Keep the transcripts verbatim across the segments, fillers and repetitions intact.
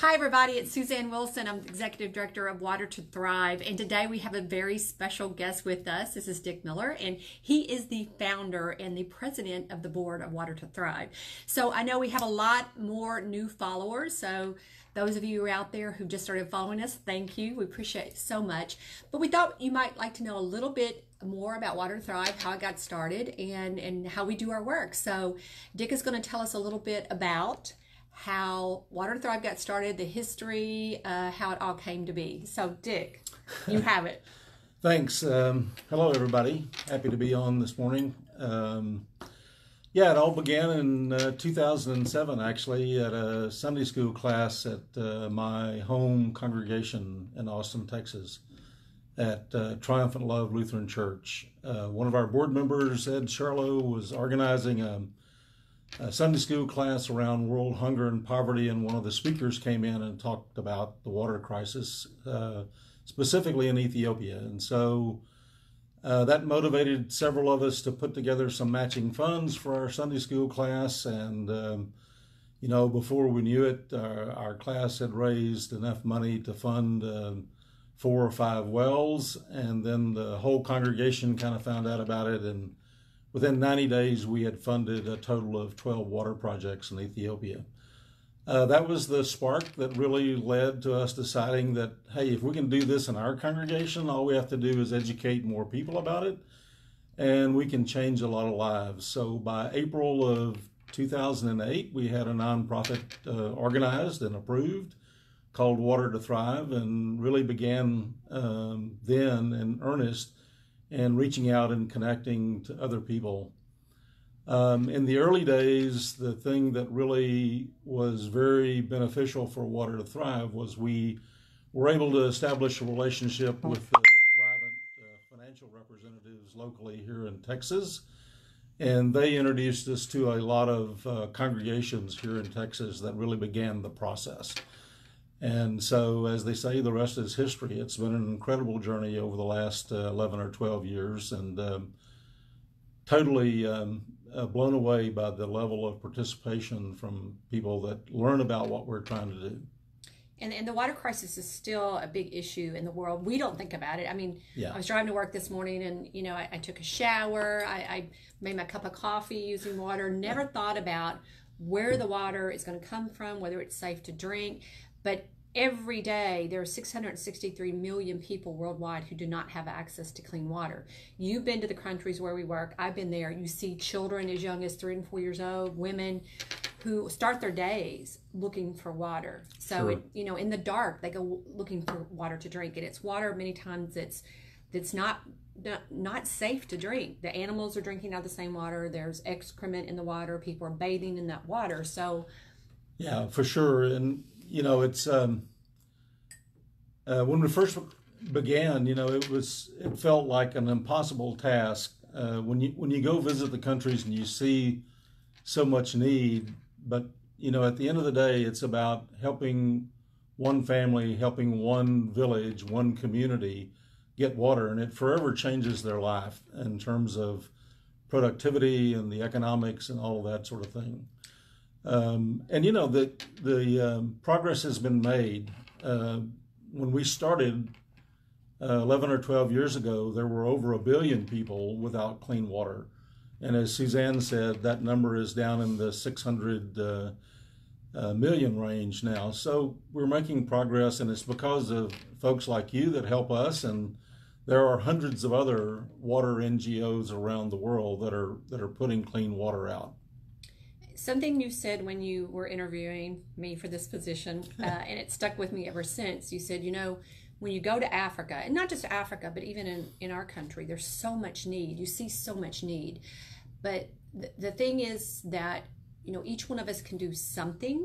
Hi everybody, it's Suzanne Wilson. I'm the Executive Director of Water to Thrive, and today we have a very special guest with us. This is Dick Moeller, and he is the founder and the president of the board of Water to Thrive. So I know we have a lot more new followers, so those of you who are out there who just started following us, thank you. We appreciate it so much. But we thought you might like to know a little bit more about Water to Thrive, how it got started, and, and how we do our work. So Dick is going to tell us a little bit about how Water to Thrive got started, the history, uh, how it all came to be. So Dick, you have it. Thanks. Um, hello everybody. Happy to be on this morning. Um, yeah, it all began in uh, two thousand seven actually at a Sunday school class at uh, my home congregation in Austin, Texas at uh, Triumphant Love Lutheran Church. Uh, one of our board members, Ed Sherlow, was organizing a A Sunday school class around world hunger and poverty, and one of the speakers came in and talked about the water crisis, uh, specifically in Ethiopia. And so uh, that motivated several of us to put together some matching funds for our Sunday school class. And, um, you know, before we knew it, our, our class had raised enough money to fund um, four or five wells. And then the whole congregation kind of found out about it, and within ninety days, we had funded a total of twelve water projects in Ethiopia. Uh, that was the spark that really led to us deciding that, hey, if we can do this in our congregation, all we have to do is educate more people about it, and we can change a lot of lives. So by April of two thousand eight, we had a nonprofit uh, organized and approved called Water to Thrive, and really began um, then in earnest and reaching out and connecting to other people. Um, in the early days, the thing that really was very beneficial for Water to Thrive was we were able to establish a relationship with the Thrivent uh, financial representatives locally here in Texas. And they introduced us to a lot of uh, congregations here in Texas that really began the process. And so, as they say, the rest is history. It's been an incredible journey over the last uh, eleven or twelve years, and um, totally um, uh, blown away by the level of participation from people that learn about what we're trying to do. And, and the water crisis is still a big issue in the world. We don't think about it. I mean, yeah. I was driving to work this morning, and, you know, I, I took a shower. I, I made my cup of coffee using water. Never thought about where the water is going to come from, whether it's safe to drink. But every day, there are six hundred sixty-three million people worldwide who do not have access to clean water. You've been to the countries where we work. I've been there. You see children as young as three and four years old, women who start their days looking for water. So, sure. It, you know, in the dark, they go looking for water to drink. And it's water many times that's, that's not, not, not safe to drink. The animals are drinking out of the same water. There's excrement in the water. People are bathing in that water. So, yeah, for sure. And you know, it's um, uh, when we first began, you know, it was it felt like an impossible task. Uh, when you when you go visit the countries and you see so much need, but you know, at the end of the day, it's about helping one family, helping one village, one community get water, and it forever changes their life in terms of productivity and the economics and all of that sort of thing. Um, and you know, the, the um, progress has been made. Uh, when we started uh, eleven or twelve years ago, there were over a billion people without clean water. And as Suzanne said, that number is down in the six hundred uh, uh, million range now. So we're making progress, and it's because of folks like you that help us. And there are hundreds of other water N G Os around the world that are, that are putting clean water out. Something you said when you were interviewing me for this position, uh, and it stuck with me ever since, you said, you know, when you go to Africa, and not just Africa, but even in, in our country, there's so much need. You see so much need. But th the thing is that, you know, each one of us can do something,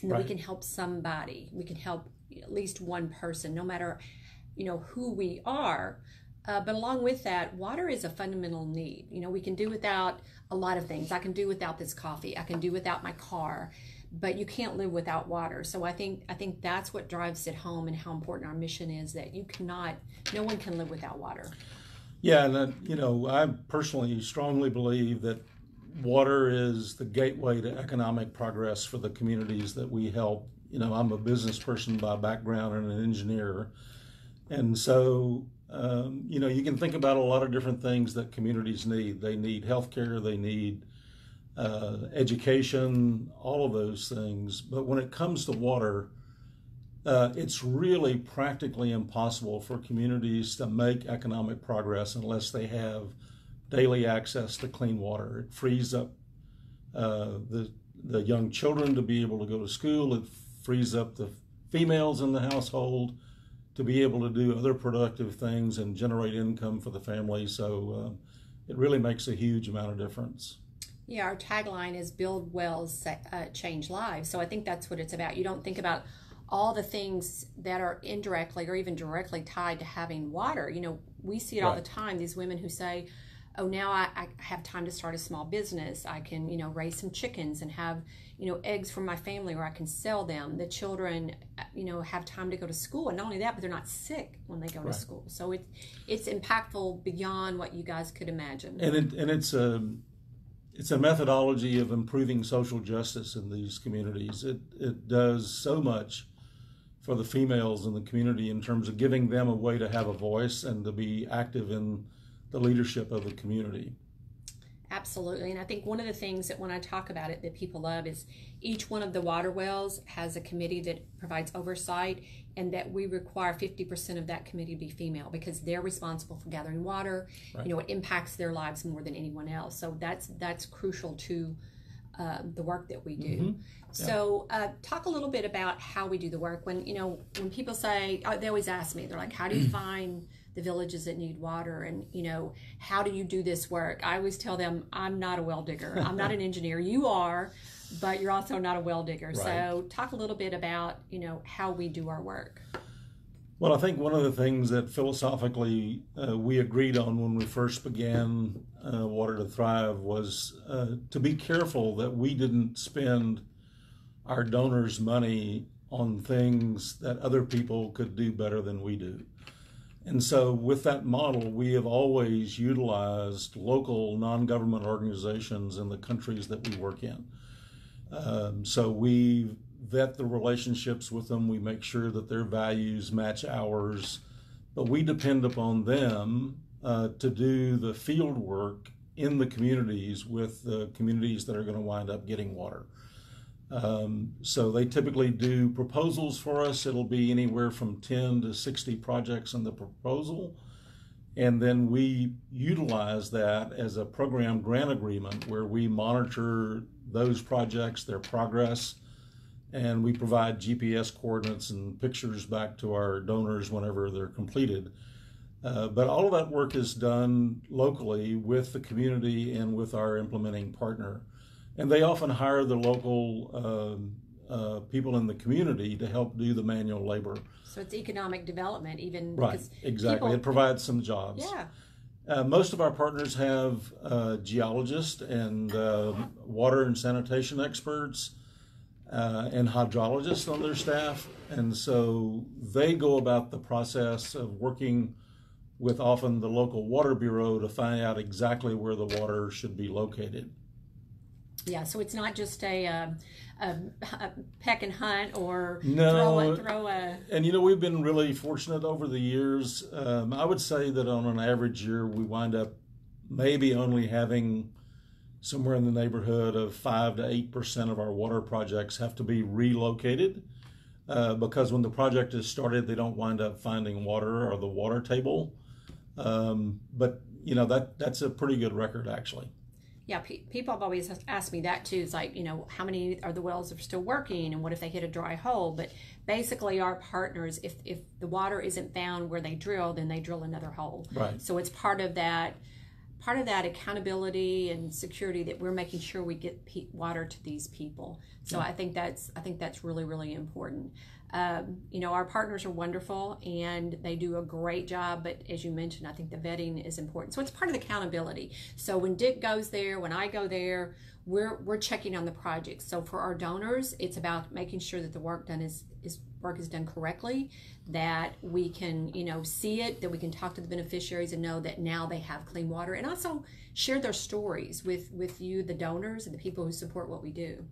and that right. We can help somebody. We can help at least one person, no matter, you know, who we are. Uh, but along with that, water is a fundamental need. You know, we can do without a lot of things. I can do without this coffee. I can do without my car, but you can't live without water. So I think I think that's what drives it home, and how important our mission is, that you cannot, no one can live without water. Yeah, and uh, you know, I personally strongly believe that water is the gateway to economic progress for the communities that we help. you know, I'm a business person by background and an engineer. And so, um, you know, you can think about a lot of different things that communities need. They need healthcare, they need uh, education, all of those things. But when it comes to water, uh, it's really practically impossible for communities to make economic progress unless they have daily access to clean water. It frees up uh, the the young children to be able to go to school. It frees up the females in the household to be able to do other productive things and generate income for the family. So uh, it really makes a huge amount of difference. Yeah, our tagline is build wells, uh, change lives. So I think that's what it's about. You don't think about all the things that are indirectly or even directly tied to having water. You know, we see it right all the time, these women who say, oh, now I, I have time to start a small business. I can, you know, raise some chickens and have, you know, eggs from my family, or I can sell them. The children, you know, have time to go to school. And not only that, but they're not sick when they go right to school. So it, it's impactful beyond what you guys could imagine. And, it, and it's, a, it's a methodology of improving social justice in these communities. It, it does so much for the females in the community in terms of giving them a way to have a voice and to be active in the leadership of the community. Absolutely. And I think one of the things that when I talk about it that people love is each one of the water wells has a committee that provides oversight, and that we require fifty percent of that committee to be female because they're responsible for gathering water. Right. You know, it impacts their lives more than anyone else. So that's that's crucial to uh, the work that we do. Mm-hmm. Yeah. So uh, talk a little bit about how we do the work. When, you know, when people say, they always ask me, they're like, how do you find the villages that need water, and, you know, how do you do this work? I always tell them, I'm not a well digger. I'm not an engineer. You are, but you're also not a well digger. Right. So talk a little bit about, you know, how we do our work. Well, I think one of the things that philosophically uh, we agreed on when we first began uh, Water to Thrive was uh, to be careful that we didn't spend our donors' money on things that other people could do better than we do. And so with that model, we have always utilized local non-government organizations in the countries that we work in. Um, so we vet the relationships with them. We make sure that their values match ours, but we depend upon them uh, to do the field work in the communities with the communities that are going to wind up getting water. Um, so they typically do proposals for us. It'll be anywhere from ten to sixty projects in the proposal. And then we utilize that as a program grant agreement where we monitor those projects, their progress, and we provide G P S coordinates and pictures back to our donors whenever they're completed. Uh, but all of that work is done locally with the community and with our implementing partner. And they often hire the local uh, uh, people in the community to help do the manual labor. So it's economic development, even. Right, exactly. People... It provides some jobs. Yeah. Uh, most of our partners have uh, geologists and uh, water and sanitation experts uh, and hydrologists on their staff. And so they go about the process of working with often the local water bureau to find out exactly where the water should be located. Yeah, so it's not just a, uh, a, a peck and hunt or no, throw, a, throw a... And, you know, we've been really fortunate over the years. Um, I would say that on an average year, we wind up maybe only having somewhere in the neighborhood of five to eight percent of our water projects have to be relocated uh, because when the project is started, they don't wind up finding water or the water table. Um, but, you know, that that's a pretty good record, actually. Yeah, pe people have always asked me that too. It's like, you know, how many are the wells that are still working, and what if they hit a dry hole? But basically, our partners, if if the water isn't found where they drill, then they drill another hole. Right. So it's part of that, part of that accountability and security that we're making sure we get pe water to these people. So yeah. I think that's I think that's really really important. Um, you know, our partners are wonderful and they do a great job, but as you mentioned, I think the vetting is important. So it's part of the accountability. So when Dick goes there, when I go there, we're, we're checking on the project. So for our donors, it's about making sure that the work done is, is work is done correctly, that we can, you know, see it, that we can talk to the beneficiaries and know that now they have clean water, and also share their stories with, with you, the donors, and the people who support what we do.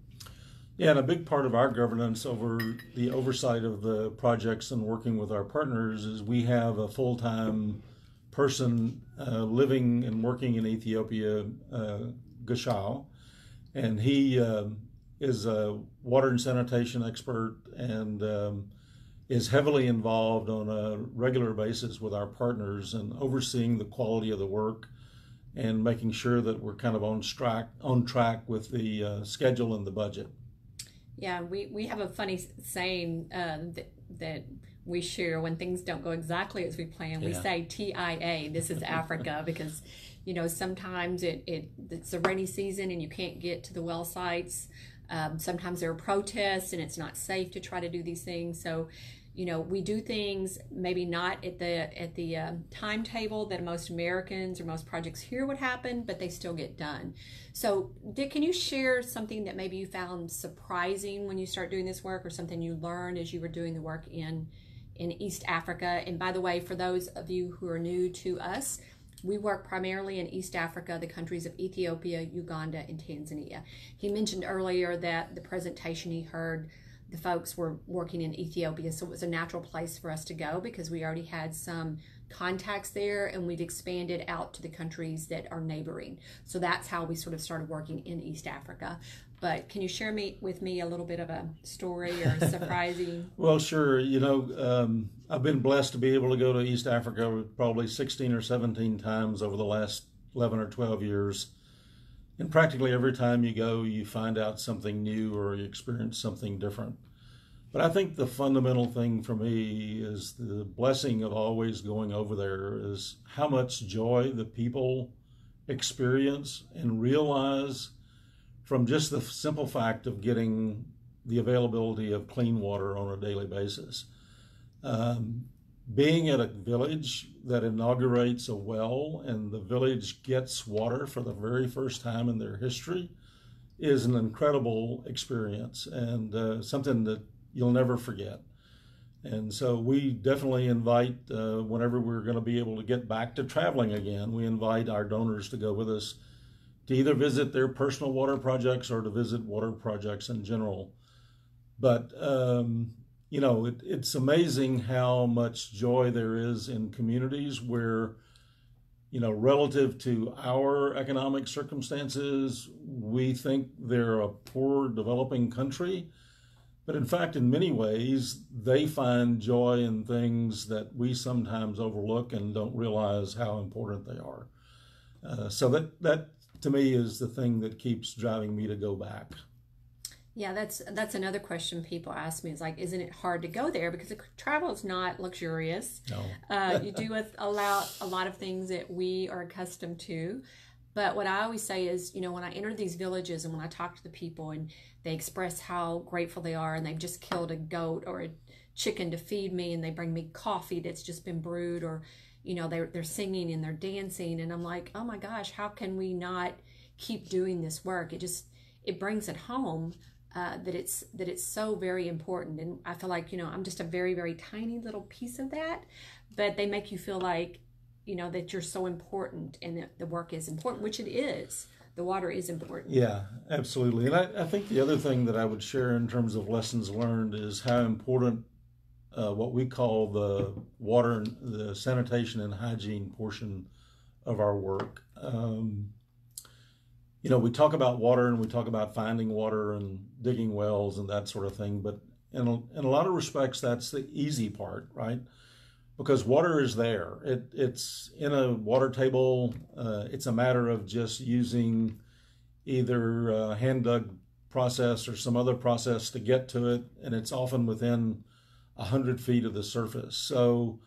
Yeah, and a big part of our governance over the oversight of the projects and working with our partners is we have a full-time person uh, living and working in Ethiopia, uh, Gashaw, and he uh, is a water and sanitation expert and um, is heavily involved on a regular basis with our partners and overseeing the quality of the work and making sure that we're kind of on track, on track with the uh, schedule and the budget. Yeah, we, we have a funny saying uh, that, that we share when things don't go exactly as we plan. Yeah. We say T I A, this is Africa, because, you know, sometimes it, it it's a rainy season and you can't get to the well sites. Um, sometimes there are protests and it's not safe to try to do these things. So, you know, we do things maybe not at the at the um, timetable that most Americans or most projects here would happen, but they still get done. So, Dick, can you share something that maybe you found surprising when you start doing this work, or something you learned as you were doing the work in in East Africa? And by the way, for those of you who are new to us, we work primarily in East Africa, the countries of Ethiopia, Uganda, and Tanzania. He mentioned earlier that the presentation he heard, the folks were working in Ethiopia, so it was a natural place for us to go because we already had some contacts there, and we've expanded out to the countries that are neighboring. So that's how we sort of started working in East Africa. But can you share me with me a little bit of a story or surprising? Well, sure. You know, um, I've been blessed to be able to go to East Africa probably sixteen or seventeen times over the last eleven or twelve years. And practically every time you go, you find out something new or you experience something different. But I think the fundamental thing for me is the blessing of always going over there is how much joy the people experience and realize from just the simple fact of getting the availability of clean water on a daily basis. Um, being at a village that inaugurates a well and the village gets water for the very first time in their history is an incredible experience and uh, something that you'll never forget. And so we definitely invite, uh, whenever we're going to be able to get back to traveling again, we invite our donors to go with us to either visit their personal water projects or to visit water projects in general. But um, you know, it, it's amazing how much joy there is in communities where, you know, relative to our economic circumstances, we think they're a poor developing country. But in fact, in many ways, they find joy in things that we sometimes overlook and don't realize how important they are. Uh, so that, that to me is the thing that keeps driving me to go back. Yeah, that's that's another question people ask me is like, isn't it hard to go there because the travel is not luxurious? No. uh, you do allow a lot of things that we are accustomed to. But what I always say is, you know, when I enter these villages and when I talk to the people and they express how grateful they are and they've just killed a goat or a chicken to feed me and they bring me coffee that's just been brewed or, you know, they're, they're singing and they're dancing. And I'm like, oh my gosh, how can we not keep doing this work? It just, it brings it home. Uh, that it's that it's so very important, and I feel like, you know, I'm just a very very tiny little piece of that, but they make you feel like, you know, that you're so important and that the work is important, which it is. The water is important. Yeah, absolutely. And I, I think the other thing that I would share in terms of lessons learned is how important uh, what we call the water, the sanitation and hygiene portion of our work. Um, You know, we talk about water and we talk about finding water and digging wells and that sort of thing, but in a, in a lot of respects, that's the easy part, right? Because water is there. It, it's in a water table. Uh, it's a matter of just using either a hand-dug process or some other process to get to it, and it's often within one hundred feet of the surface. So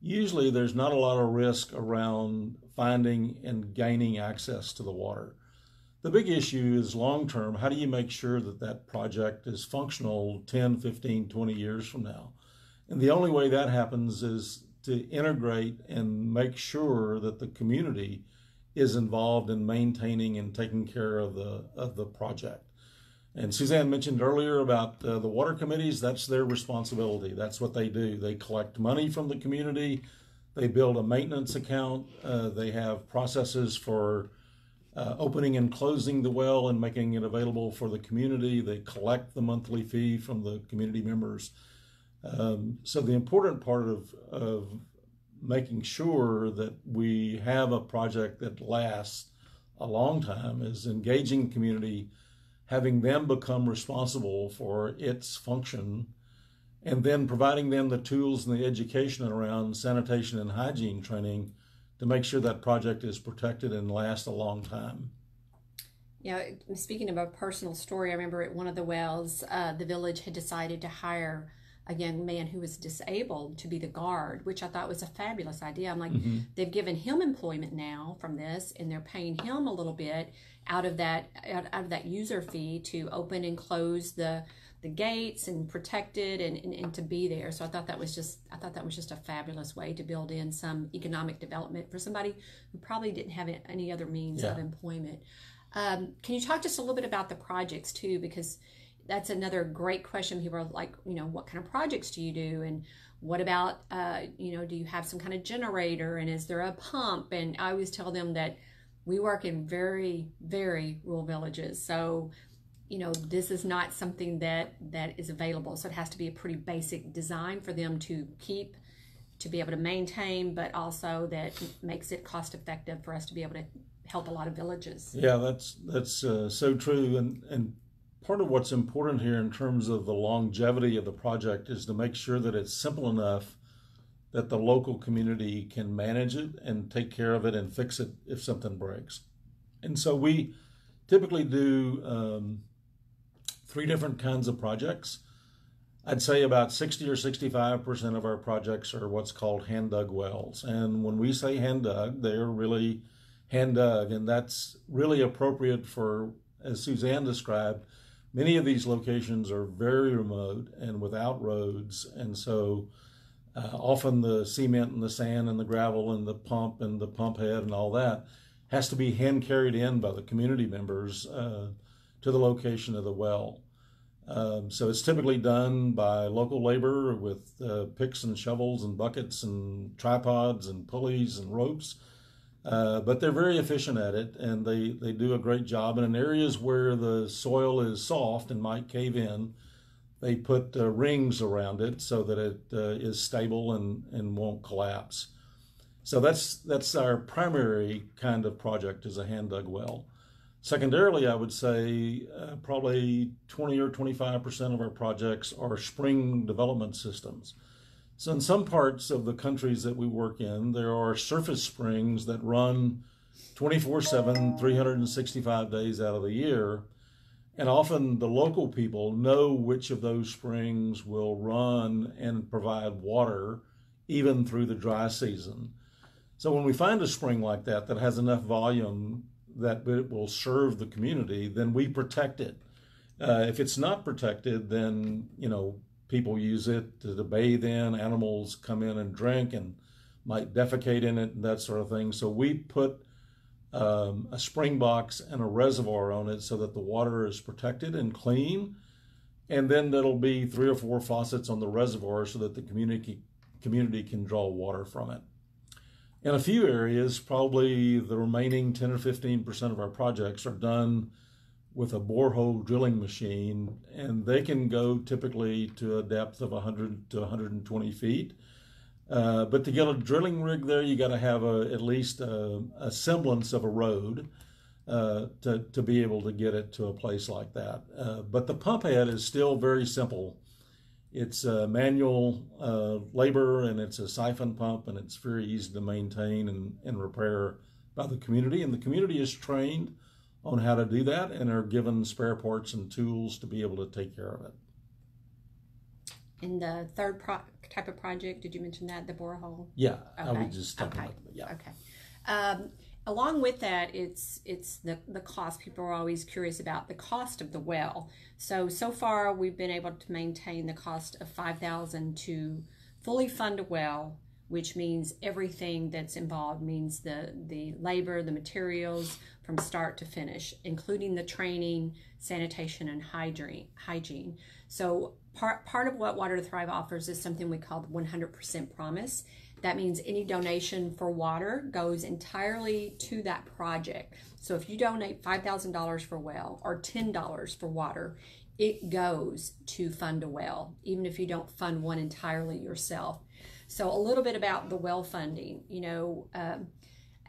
usually there's not a lot of risk around finding and gaining access to the water. The big issue is long-term, how do you make sure that that project is functional ten, fifteen, twenty years from now? And the only way that happens is to integrate and make sure that the community is involved in maintaining and taking care of the, of the project. And Suzanne mentioned earlier about uh, the water committees. That's their responsibility. That's what they do. They collect money from the community. They build a maintenance account. Uh, they have processes for uh, opening and closing the well and making it available for the community. They collect the monthly fee from the community members. Um, so the important part of, of making sure that we have a project that lasts a long time is engaging the community, having them become responsible for its function, and then providing them the tools and the education around sanitation and hygiene training to make sure that project is protected and lasts a long time. Yeah, speaking of a personal story, I remember at one of the wells, uh, the village had decided to hire a young man who was disabled to be the guard, which I thought was a fabulous idea. I'm like, mm-hmm. They've given him employment now from this, and they're paying him a little bit out of that out, out of that user fee to open and close the the gates and protect it and, and and to be there. So I thought that was just I thought that was just a fabulous way to build in some economic development for somebody who probably didn't have any other means yeah. of employment. Um, can you talk just a little bit about the projects too, because that's another great question. People are like, you know, what kind of projects do you do? And what about, uh, you know, do you have some kind of generator? And is there a pump? And I always tell them that we work in very, very rural villages. So, you know, this is not something that that is available. So it has to be a pretty basic design for them to keep, to be able to maintain, but also that makes it cost effective for us to be able to help a lot of villages. Yeah, that's that's uh, so true. And, and part of what's important here in terms of the longevity of the project is to make sure that it's simple enough that the local community can manage it and take care of it and fix it if something breaks. And so we typically do um, three different kinds of projects. I'd say about sixty or sixty-five percent of our projects are what's called hand dug wells. And when we say hand dug, they're really hand dug, and that's really appropriate for, as Suzanne described, many of these locations are very remote and without roads, and so uh, often the cement and the sand and the gravel and the pump and the pump head and all that has to be hand carried in by the community members uh, to the location of the well. Um, so it's typically done by local labor with uh, picks and shovels and buckets and tripods and pulleys and ropes. Uh, but they're very efficient at it, and they, they do a great job. And in areas where the soil is soft and might cave in, they put uh, rings around it so that it uh, is stable and, and won't collapse. So that's that's our primary kind of project, is a hand-dug well. Secondarily, I would say uh, probably twenty or twenty-five percent of our projects are spring development systems. So in some parts of the countries that we work in, there are surface springs that run twenty-four seven, three hundred sixty-five days out of the year. And often the local people know which of those springs will run and provide water even through the dry season. So when we find a spring like that that has enough volume that it will serve the community, then we protect it. Uh, if it's not protected, then, you know, people use it to, to bathe in, animals come in and drink and might defecate in it and that sort of thing. So we put um, a spring box and a reservoir on it so that the water is protected and clean. And then there'll be three or four faucets on the reservoir so that the community, community can draw water from it. In a few areas, probably the remaining ten or fifteen percent of our projects are done with a borehole drilling machine, and they can go typically to a depth of one hundred to one hundred twenty feet. Uh, but to get a drilling rig there, you gotta have a, at least a, a semblance of a road uh, to, to be able to get it to a place like that. Uh, but the pump head is still very simple. It's uh, manual uh, labor, and it's a siphon pump, and it's very easy to maintain and, and repair by the community. And the community is trained on how to do that and are given spare parts and tools to be able to take care of it. And the third pro type of project, did you mention that, the borehole? Yeah, okay. I would just talk okay. about it. Yeah. Okay. Um, along with that, it's it's the, the cost. People are always curious about the cost of the well. So, so far we've been able to maintain the cost of five thousand dollars to fully fund a well, which means everything that's involved, means the, the labor, the materials from start to finish, including the training, sanitation, and hygiene. So part, part of what Water to Thrive offers is something we call the one hundred percent promise. That means any donation for water goes entirely to that project. So if you donate five thousand dollars for a well or ten dollars for water, it goes to fund a well, even if you don't fund one entirely yourself. So a little bit about the well funding. You know, um,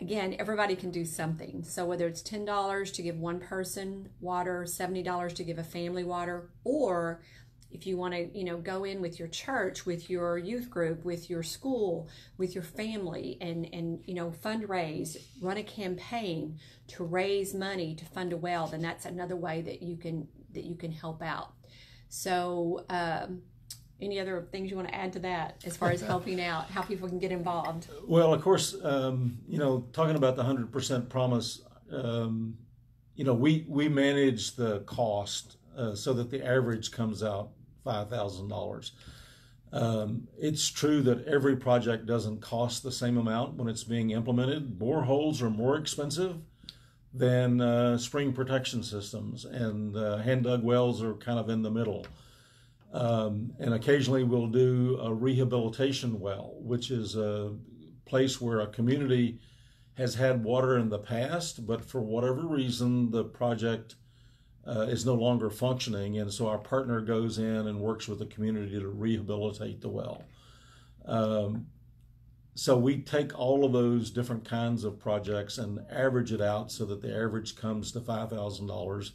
again, everybody can do something. So whether it's ten dollars to give one person water, seventy dollars to give a family water, or if you want to, you know, go in with your church, with your youth group, with your school, with your family, and, and you know, fundraise, run a campaign to raise money to fund a well, then that's another way that you can that you can help out. So um, any other things you want to add to that as far as helping out, how people can get involved? Well, of course, um, you know, talking about the one hundred percent promise, um, you know, we, we manage the cost uh, so that the average comes out five thousand dollars. Um, it's true that every project doesn't cost the same amount when it's being implemented. Boreholes are more expensive than uh, spring protection systems, and uh, hand-dug wells are kind of in the middle. Um, and occasionally we'll do a rehabilitation well, which is a place where a community has had water in the past, but for whatever reason, the project uh, is no longer functioning. And so our partner goes in and works with the community to rehabilitate the well. Um, so we take all of those different kinds of projects and average it out so that the average comes to five thousand dollars.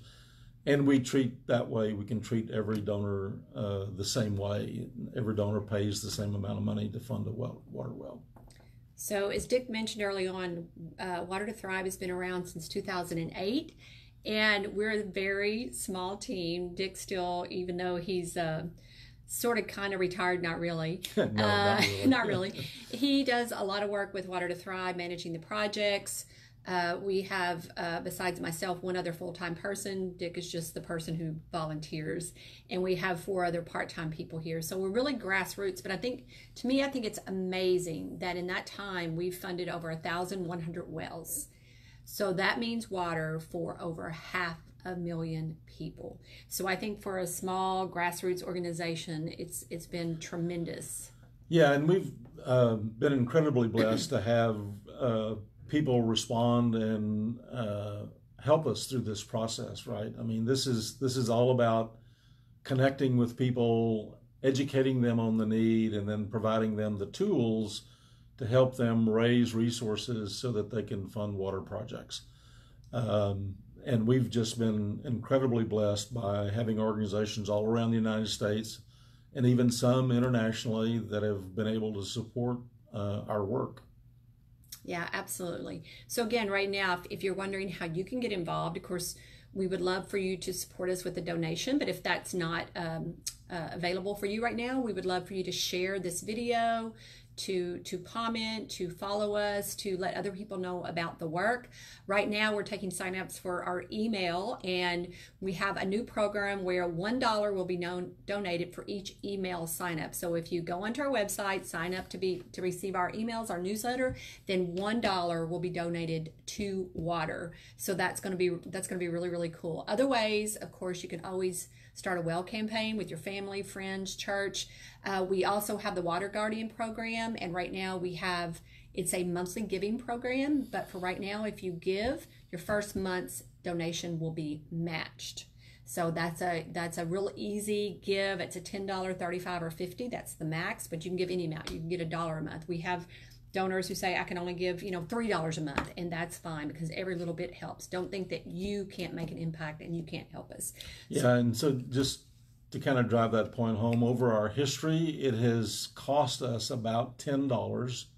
And we treat that way, we can treat every donor uh, the same way. Every donor pays the same amount of money to fund a well, water well. So as Dick mentioned early on, uh, Water to Thrive has been around since two thousand eight. And we're a very small team. Dick still, even though he's uh, sort of kind of retired, not really. no, uh, not really. not really. He does a lot of work with Water to Thrive, managing the projects. Uh, we have, uh, besides myself, one other full-time person. Dick is just the person who volunteers. And we have four other part-time people here. So we're really grassroots. But I think, to me, I think it's amazing that in that time, we've funded over one thousand one hundred wells. So that means water for over half a million people. So I think for a small grassroots organization, it's it's been tremendous. Yeah, and we've uh, been incredibly blessed to have uh, people respond and uh, help us through this process, right? I mean, this is this is all about connecting with people, educating them on the need, and then providing them the tools to help them raise resources so that they can fund water projects. Um, and we've just been incredibly blessed by having organizations all around the United States and even some internationally that have been able to support uh, our work. Yeah, absolutely. So again, right now, if, if you're wondering how you can get involved, of course, we would love for you to support us with a donation. But if that's not um, uh, available for you right now, we would love for you to share this video, to, to comment, to follow us, to let other people know about the work. Right now, we're taking signups for our email, and we have a new program where one dollar will be known, donated for each email signup. So if you go onto our website, sign up to be to receive our emails, our newsletter, then one dollar will be donated to water. So that's going to be that's going to be really, really cool. Other ways, of course, you can always start a well campaign with your family, friends, church. Uh, we also have the Water Guardian program, and right now we have, it's a monthly giving program, but for right now, if you give, your first month's donation will be matched. So that's a that's a real easy give. It's a ten dollar, thirty-five dollars, or fifty dollars. That's the max, but you can give any amount. You can get a dollar a month. We have donors who say, I can only give, you know, three dollars a month, and that's fine, because every little bit helps. Don't think that you can't make an impact and you can't help us. Yeah, so, and so just to kind of drive that point home, over our history, it has cost us about ten dollars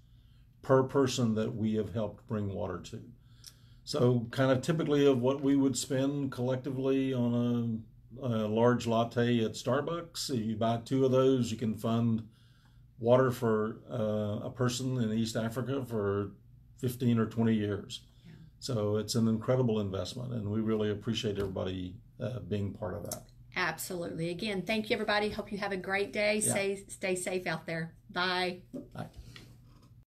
per person that we have helped bring water to. So kind of typically of what we would spend collectively on a, a large latte at Starbucks, if you buy two of those, you can fund water for uh, a person in East Africa for fifteen or twenty years. Yeah. So it's an incredible investment, and we really appreciate everybody uh, being part of that. Absolutely. Again, thank you, everybody. Hope you have a great day. Yeah. Stay, stay safe out there. Bye. Bye.